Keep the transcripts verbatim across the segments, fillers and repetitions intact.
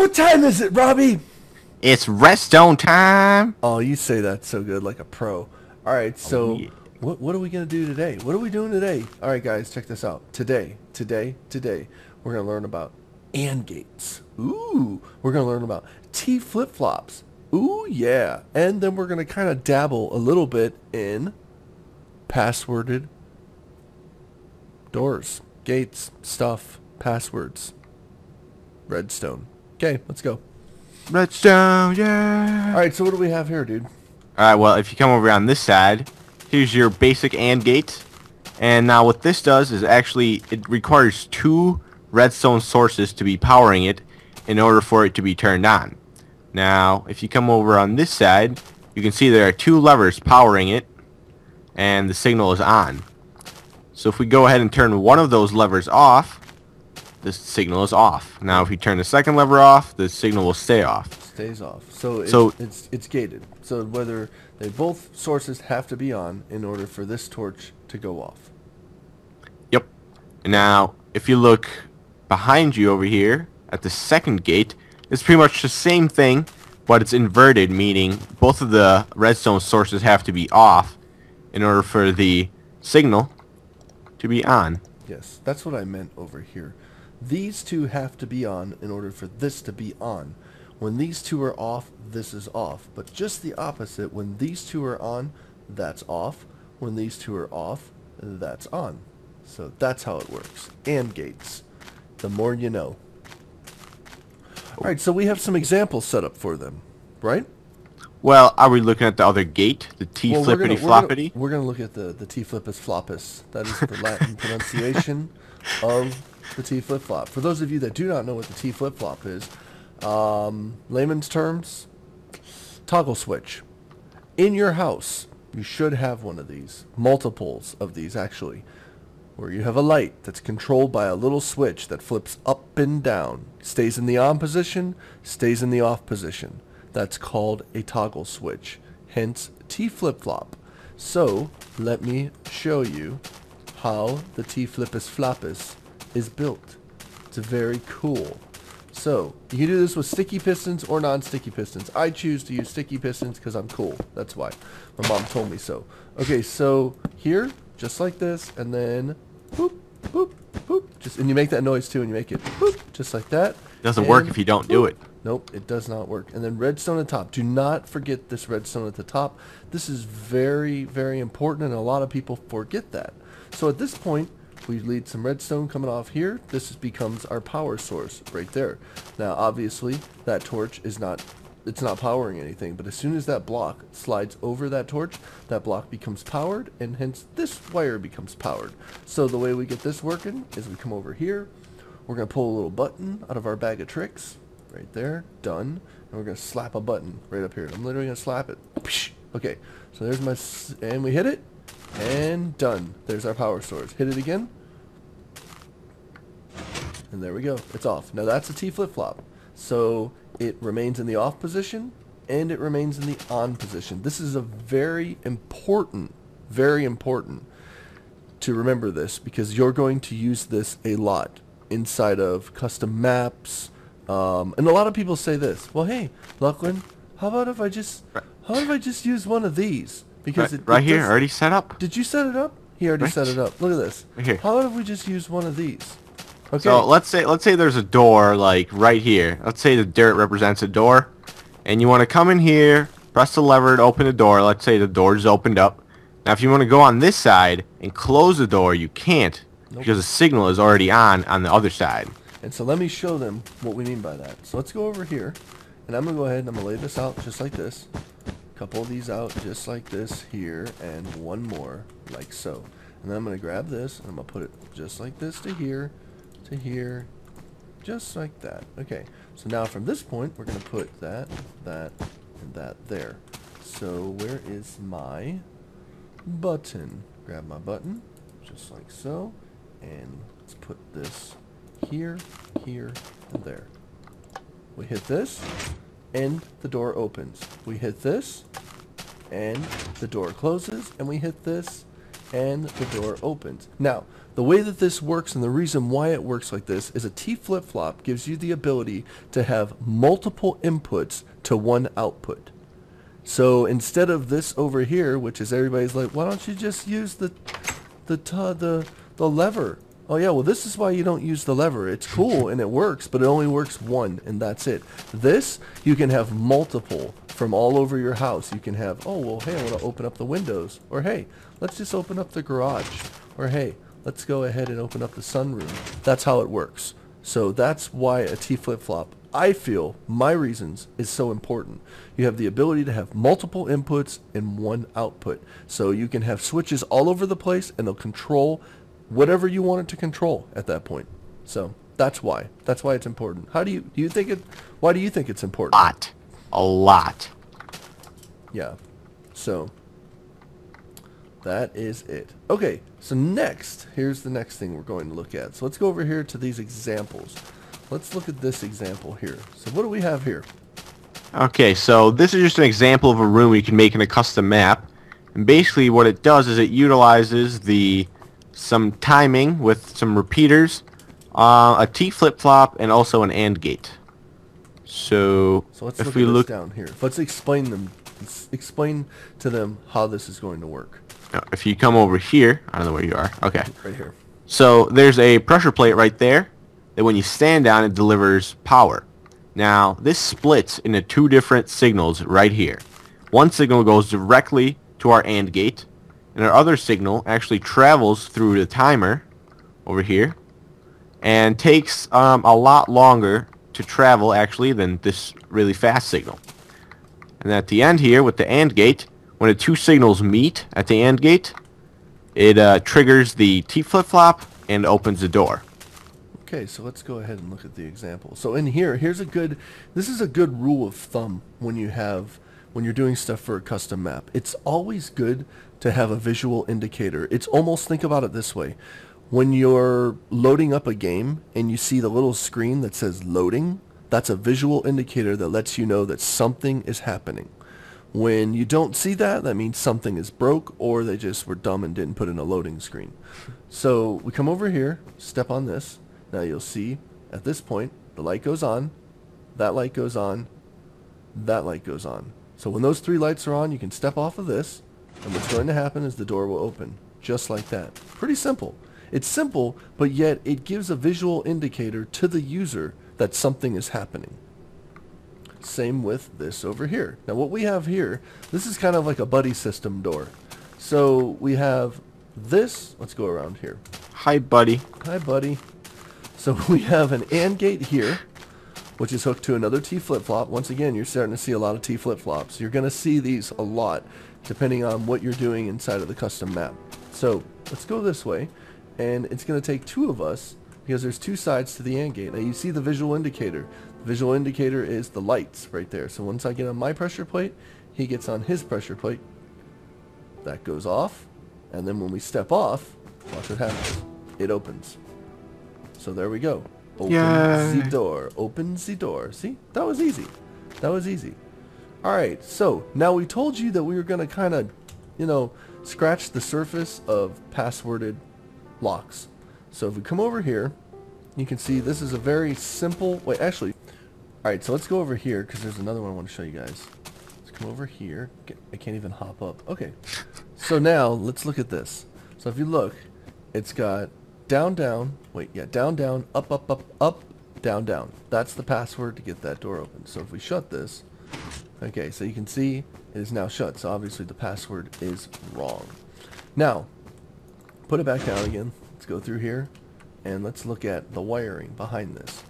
What time is it, Robbie? It's redstone time. Oh, you say that so good, like a pro. All right, so oh, yeah. what what are we gonna do today? What are we doing today? All right, guys, check this out. Today, today, today, we're gonna learn about AND gates. Ooh, we're gonna learn about T flip-flops. Ooh, yeah. And then we're gonna kind of dabble a little bit in passworded doors, gates, stuff, passwords, redstone. Okay, let's go. Redstone, yeah. All right, so what do we have here, dude? All right, well, if you come over on this side, here's your basic AND gate. And now what this does is actually it requires two redstone sources to be powering it in order for it to be turned on. Now, if you come over on this side, you can see there are two levers powering it, and the signal is on. So if we go ahead and turn one of those levers off, the signal is off. Now, if you turn the second lever off, the signal will stay off. Stays off. So, so it's, it's it's gated. So whether they both sources have to be on in order for this torch to go off. Yep. Now, if you look behind you over here at the second gate, it's pretty much the same thing, but it's inverted, meaning both of the redstone sources have to be off in order for the signal to be on. Yes, that's what I meant over here. These two have to be on in order for this to be on. When these two are off, this is off. But just the opposite, when these two are on, that's off. When these two are off, that's on. So that's how it works. AND gates. The more you know. Alright, so we have some examples set up for them, right? Well, are we looking at the other gate? The T well, flippity floppity? We're going to look at the, the T flippus floppus. That is the Latin pronunciation of the T flip-flop. For those of you that do not know what the T flip-flop is, um, layman's terms, toggle switch. In your house, you should have one of these, multiples of these actually, where you have a light that's controlled by a little switch that flips up and down, stays in the on position, stays in the off position. That's called a toggle switch, hence T flip-flop. So let me show you how the T flippus floppus is built. It's very cool. So you can do this with sticky pistons or non-sticky pistons. I choose to use sticky pistons because I'm cool. That's why my mom told me so. Okay, so here, just like this, and then boop, boop, boop. Just and you make that noise too, and you make it boop, just like that. It doesn't work if you don't boop. Do it. Nope, it does not work. And then redstone at the top. Do not forget this redstone at the top. This is very, very important, and a lot of people forget that. So at this point, we lead some redstone coming off here. This becomes our power source right there. Now, obviously, that torch is not, it's not powering anything, but as soon as that block slides over that torch, that block becomes powered, and hence this wire becomes powered. So the way we get this working is we come over here. We're going to pull a little button out of our bag of tricks. Right there. Done. And we're going to slap a button right up here. I'm literally going to slap it. Okay. So there's my... S and we hit it. And done. There's our power source. Hit it again. And there we go. It's off. Now that's a T flip-flop. So it remains in the off position and it remains in the on position. This is a very important, very important to remember this because you're going to use this a lot inside of custom maps. Um, and a lot of people say this, well, hey, Lachlan, how about if I just, how about if I just use one of these? Because right, it, it right here, already set up. Did you set it up? He already right. set it up. Look at this. Right here. How about if we just use one of these? Okay. So let's say let's say there's a door like right here. Let's say the dirt represents a door, and you want to come in here, press the lever to open the door. Let's say the door is opened up. Now, if you want to go on this side and close the door, you can't nope. because the signal is already on on the other side. And so let me show them what we mean by that. So let's go over here, and I'm gonna go ahead and I'm gonna lay this out just like this. Couple these out just like this here, and one more like so. And then I'm gonna grab this and I'm gonna put it just like this to here. To here, just like that. Okay, so now from this point we're gonna put that, that, and that there. So where is my button? Grab my button, just like so, and let's put this here, here, and there. We hit this, and the door opens. We hit this, and the door closes, and we hit this, and the door opens. Now, the way that this works and the reason why it works like this is a T flip-flop gives you the ability to have multiple inputs to one output. So instead of this over here, which is everybody's like, why don't you just use the the the the lever? Oh yeah, well this is why you don't use the lever. It's cool and it works, but it only works one and that's it. This, you can have multiple from all over your house. You can have, oh well, hey, I want to open up the windows, or hey, let's just open up the garage, or hey, let's go ahead and open up the sunroom. That's how it works. So that's why a T flip-flop, I feel, my reasons, is so important. You have the ability to have multiple inputs and one output. So you can have switches all over the place and they'll control whatever you want it to control at that point. So that's why. That's why it's important. How do you do you think it why do you think it's important? Hot. A lot. Yeah. So that is it. Okay, so next, here's the next thing we're going to look at. So let's go over here to these examples. Let's look at this example here. So what do we have here? Okay, so this is just an example of a room you can make in a custom map. And basically what it does is it utilizes the some timing with some repeaters, uh, a T flip-flop, and also an AND gate. So, so let's if look we at this look down here, let's explain them. Let's explain to them how this is going to work. Now, if you come over here, I don't know where you are. Okay, right here. So there's a pressure plate right there that when you stand down, it delivers power. Now this splits into two different signals right here. One signal goes directly to our AND gate, and our other signal actually travels through the timer over here, and takes um, a lot longer to travel actually than this really fast signal. And at the end here with the AND gate, when the two signals meet at the AND gate, it uh, triggers the T flip-flop and opens the door. Okay, so let's go ahead and look at the example. So in here, here's a good, this is a good rule of thumb when you have, when you're doing stuff for a custom map. It's always good to have a visual indicator. It's almost, think about it this way. When you're loading up a game and you see the little screen that says loading, that's a visual indicator that lets you know that something is happening. When you don't see that, that means something is broke, or they just were dumb and didn't put in a loading screen. So we come over here, step on this. Now you'll see at this point, the light goes on, that light goes on, that light goes on. So when those three lights are on, you can step off of this, and what's going to happen is the door will open, just like that. Pretty simple. It's simple, but yet it gives a visual indicator to the user that something is happening. Same with this over here. Now what we have here, this is kind of like a buddy system door. So we have this, let's go around here. Hi buddy. Hi buddy. So we have an AND gate here, which is hooked to another T flip-flop. Once again, you're starting to see a lot of T flip-flops. You're gonna see these a lot depending on what you're doing inside of the custom map. So let's go this way. And it's going to take two of us because there's two sides to the AND gate. Now you see the visual indicator. The visual indicator is the lights right there. So once I get on my pressure plate, he gets on his pressure plate. That goes off. And then when we step off, watch what happens. It opens. So there we go. Opens Yay. the door. Opens the door. See? That was easy. That was easy. Alright, so now we told you that we were going to kind of, you know, scratch the surface of passworded locks. So if we come over here, you can see this is a very simple way. Actually, all right, so let's go over here because there's another one I want to show you guys. Let's come over here. Get, I can't even hop up. Okay, so now let's look at this. So if you look, it's got down, down, wait, yeah, down, down, up, up, up, up, down, down. That's the password to get that door open. So if we shut this, okay, so you can see it is now shut. So obviously the password is wrong. Now put it back down again. Let's go through here and let's look at the wiring behind this.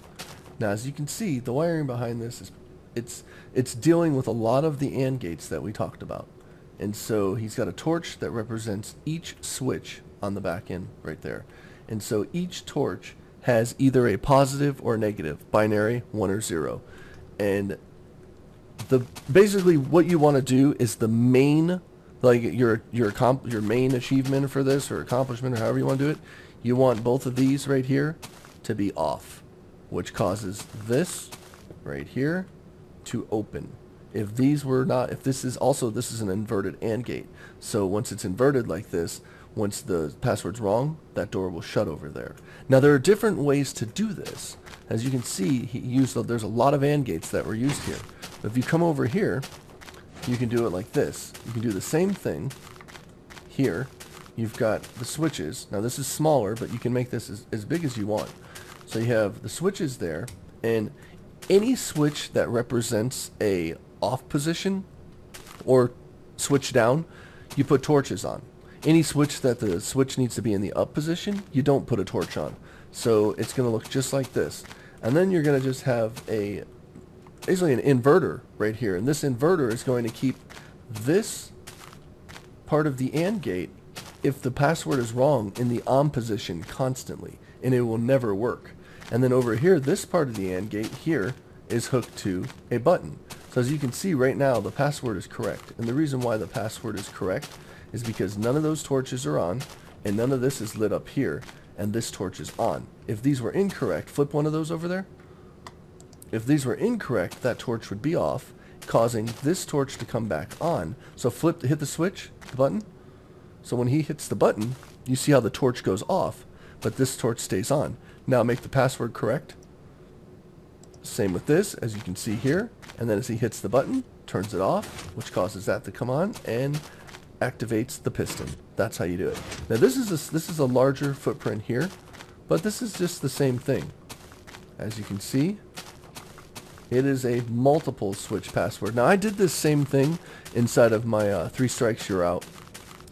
Now as you can see, the wiring behind this is it's it's dealing with a lot of the AND gates that we talked about. And so he's got a torch that represents each switch on the back end right there. And so each torch has either a positive or a negative, binary, one or zero. And the basically what you want to do is the main Like your your comp your main achievement for this, or accomplishment, or however you want to do it, you want both of these right here to be off, which causes this right here to open. If these were not, if this is also this is an inverted AND gate, so once it's inverted like this, Once the password's wrong, that door will shut over there. Now there are different ways to do this. As you can see, he used, there's a lot of AND gates that were used here. If you come over here, you can do it like this. You can do the same thing here. You've got the switches. Now this is smaller, but you can make this as, as big as you want. So you have the switches there, and any switch that represents a off position or switch down, you put torches on. Any switch that the switch needs to be in the up position, you don't put a torch on. So it's going to look just like this. And then you're going to just have a basically an inverter right here. And this inverter is going to keep this part of the AND gate, if the password is wrong, in the on position constantly, and it will never work. And then over here, this part of the AND gate here is hooked to a button. So as you can see right now, the password is correct. And the reason why the password is correct is because none of those torches are on, and none of this is lit up here, and this torch is on. If these were incorrect, flip one of those over there. If these were incorrect, that torch would be off, causing this torch to come back on. So flip, hit the switch, the button. So when he hits the button, you see how the torch goes off, but this torch stays on. Now make the password correct. Same with this, as you can see here. And then as he hits the button, turns it off, which causes that to come on and activates the piston. That's how you do it. Now this is a, this is a larger footprint here, but this is just the same thing. As you can see, it is a multiple switch password. Now I did this same thing inside of my uh, three strikes you're out.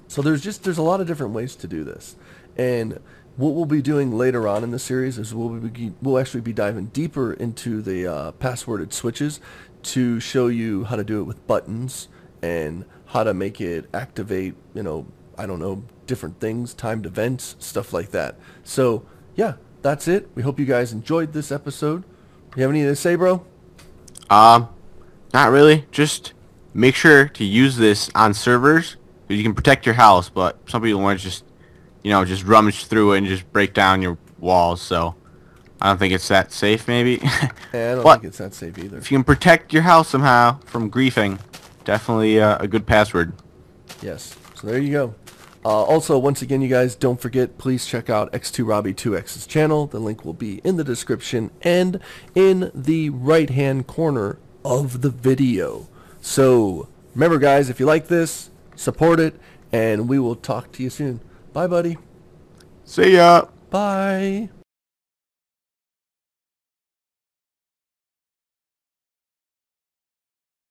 So there's just there's a lot of different ways to do this, and what we'll be doing later on in the series is we'll be, we'll actually be diving deeper into the uh, passworded switches to show you how to do it with buttons and how to make it activate, you know, I don't know, different things, timed events, stuff like that. So yeah, that's it. We hope you guys enjoyed this episode. You have anything to say, bro? Um, not really. Just make sure to use this on servers. You can protect your house, but some people want to just, you know, just rummage through it and just break down your walls. So I don't think it's that safe, maybe. Yeah, I don't think it's that safe either. If you can protect your house somehow from griefing, definitely uh, a good password. Yes. So there you go. Uh, also, once again, you guys, don't forget, please check out X two Robbie two X's channel. The link will be in the description and in the right-hand corner of the video. So remember, guys, if you like this, support it, and we will talk to you soon. Bye, buddy. See ya. Bye.